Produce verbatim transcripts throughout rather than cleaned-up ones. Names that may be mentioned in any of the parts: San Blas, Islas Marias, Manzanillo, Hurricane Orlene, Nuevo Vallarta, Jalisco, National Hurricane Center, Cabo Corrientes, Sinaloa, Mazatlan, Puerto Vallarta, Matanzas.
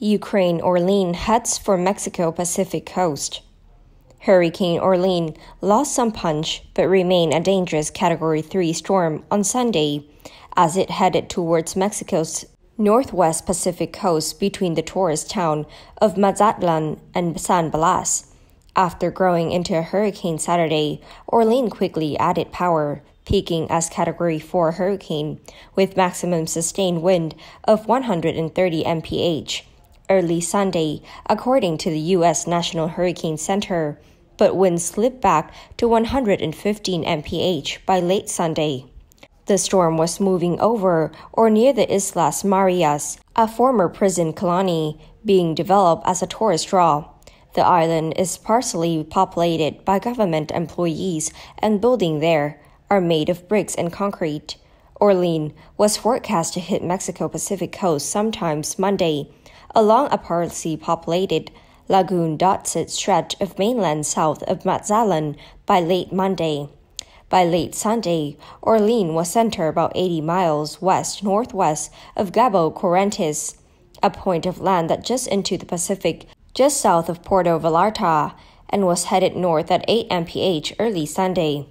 Hurricane Orlene heads for Mexico Pacific coast. Hurricane Orlene lost some punch but remained a dangerous Category three storm on Sunday as it headed towards Mexico's northwest Pacific coast between the tourist town of Mazatlan and San Blas. After growing into a hurricane Saturday, Orlene quickly added power, peaking as Category four hurricane with maximum sustained wind of one hundred thirty miles per hour. Early Sunday, according to the U S National Hurricane Center, but winds slipped back to one hundred fifteen miles per hour by late Sunday. The storm was moving over or near the Islas Marias, a former prison colony being developed as a tourist draw. The island is partially populated by government employees, and buildings there are made of bricks and concrete. Orlene was forecast to hit Mexico Pacific coast sometimes Monday, along a partly populated lagoon-dotted stretch of mainland south of Mazatlan by late Monday. By late Sunday, Orlene was centered about eighty miles west-northwest of Cabo Corrientes, a point of land that juts into the Pacific just south of Puerto Vallarta, and was headed north at eight miles per hour early Sunday.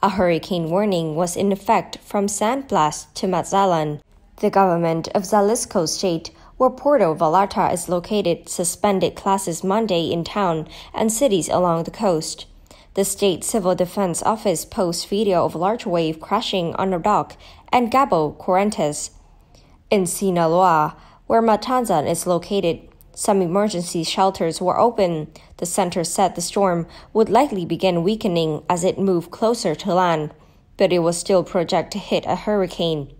A hurricane warning was in effect from San Blas to Mazatlan. The government of Jalisco state, where Puerto Vallarta is located, suspended classes Monday in town and cities along the coast. The state civil defense office posts video of large wave crashing on a dock and Cabo Corrientes. In Sinaloa, where Matanzas is located, some emergency shelters were open. The center said the storm would likely begin weakening as it moved closer to land, but it was still projected to hit a hurricane.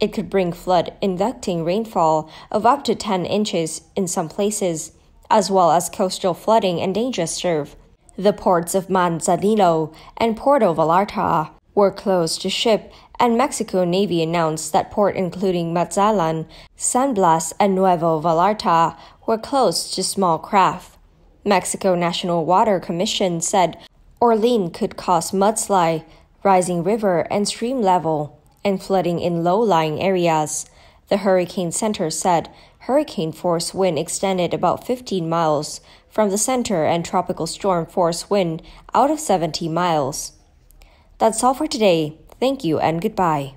It could bring flood-inducing rainfall of up to ten inches in some places, as well as coastal flooding and dangerous surf. The ports of Manzanillo and Puerto Vallarta were closed to ship, and Mexico Navy announced that ports including Mazatlan, San Blas, and Nuevo Vallarta were closed to small craft. Mexico National Water Commission said Orlene could cause mudslide, rising river and stream level, and flooding in low-lying areas. The Hurricane Center said hurricane-force wind extended about fifteen miles from the center and tropical storm-force wind out of seventy miles. That's all for today. Thank you and goodbye.